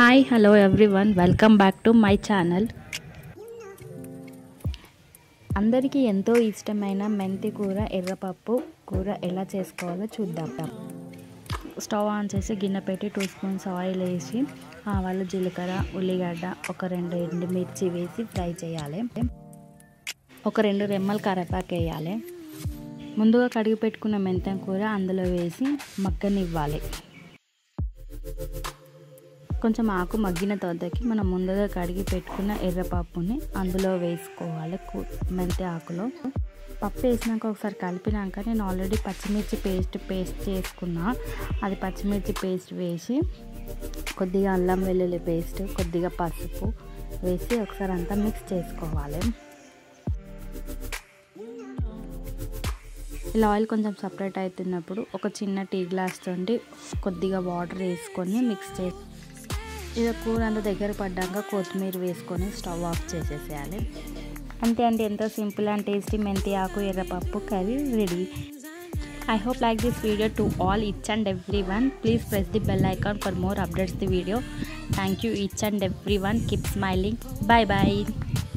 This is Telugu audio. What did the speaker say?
Hi, hello everyone, welcome back to my channel. అందరికీ ఎంతో ఇష్టమైన మెంతి కూర ఎర్రపప్పు కూర ఎలా చేసుకోవాలో చూద్దాం. స్టవ్ ఆన్ చేసి గిన్నె పెట్టి 2 స్పూన్స్ ఆయిల్ వేసి ఆవాలు జీలకర్ర ఉల్లిగడ్డ ఒక 2 ఎండుమిర్చి వేసి ఫ్రై చేయాలి. ఒక 2 రెమ్మల కరివేపాకు వేయాలి. ముందుగా కడిగి పెట్టుకున్న మెంతి కూర అందులో వేసి మగ్గనివ్వాలి. కొంచెం ఆకు మగ్గిన తోటకి మనం ముందుగా కడిగి పెట్టుకున్న ఎర్రపప్పుని అందులో వేసుకోవాలి. మెంతి ఆకులో పప్పు వేసినాక ఒకసారి కలిపినాక నేను ఆల్రెడీ పచ్చిమిర్చి పేస్ట్ చేసుకున్నా. అది పచ్చిమిర్చి పేస్ట్ వేసి కొద్దిగా అల్లం వెల్లుల్లి పేస్ట్ కొద్దిగా పసుపు వేసి ఒకసారి అంతా మిక్స్ చేసుకోవాలి. ఇలా ఆయిల్ కొంచెం సపరేట్ అవుతున్నప్పుడు ఒక చిన్న టీ గ్లాస్ తోటి కొద్దిగా వాటర్ వేసుకొని మిక్స్ చేసి ఇది కూర అంత దగ్గర పడ్డాక కొత్తిమీర వేసుకొని స్టవ్ ఆఫ్ చేసేసేయాలి. అంతే అండి, ఎంతో సింపుల్ అండ్ టేస్టీ మెంతి ఆకు ఎర్రపప్పు curry ready. I hope like this video to all each and everyone. Please press the bell icon for more updates the video. Thank you each and everyone. Keep smiling. Bye bye.